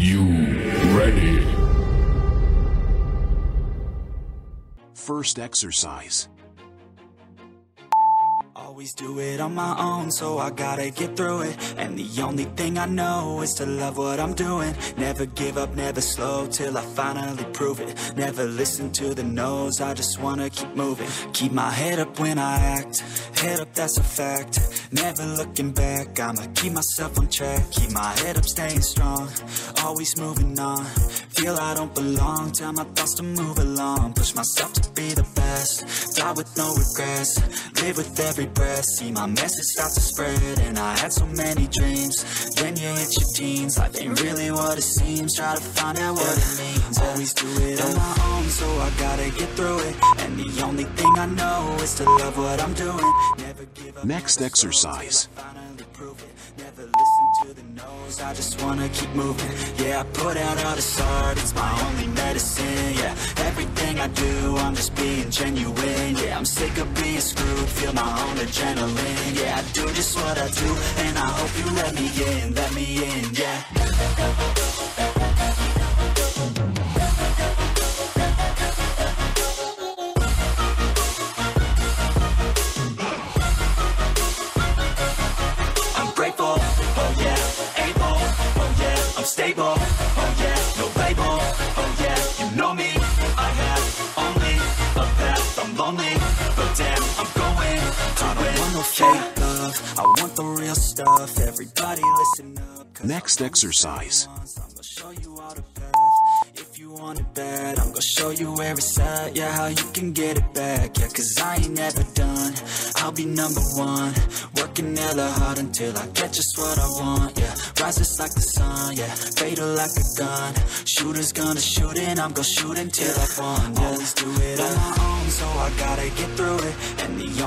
You ready? First exercise. Always do it on my own, so I gotta get through it. And the only thing I know is to love what I'm doing. Never give up, never slow, till I finally prove it. Never listen to the no's, I just wanna keep moving. Keep my head up when I act, head up, that's a fact. Never looking back, I'ma keep myself on track. Keep my head up, staying strong, always moving on. Feel I don't belong, tell my thoughts to move along. Push myself to be the best, die with no regrets. Live with every breath, see my message start to spread. And I had so many dreams, then you hit your teens. Life ain't really what it seems, try to find out what it means. Always do it on my own, so I gotta get through it. And the only thing I know is to love what I'm doing. Never give up. Next exercise. Never listen to the no's, I just wanna keep moving. Yeah, I put out all this art, it's my only medicine. Yeah, everything I do, I'm just being genuine. Yeah, I'm sick of being screwed, feel my own adrenaline. Yeah, I do just what I do, and I hope you let me in, yeah. Stable, oh yeah, no label, oh yeah, you know me. I have only a path, I'm lonely, but damn, I'm going to win. I don't want no fake love, I want the real stuff, everybody listen up. Next exercise. I'm gonna show you all the path, if you want it bad, I'm gonna show you where it's at, yeah, how you can get it back, yeah, cause I ain't never done, I'll be number one, working hella hard until I get just what I want, yeah. Rises like the sun, yeah, fatal like a gun. Shooters gonna shoot and I'm gonna shoot until I fall. Yeah. Always do it on my own, so I gotta get through it. And the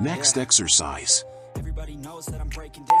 Next exercise. Everybody knows that I'm breaking down.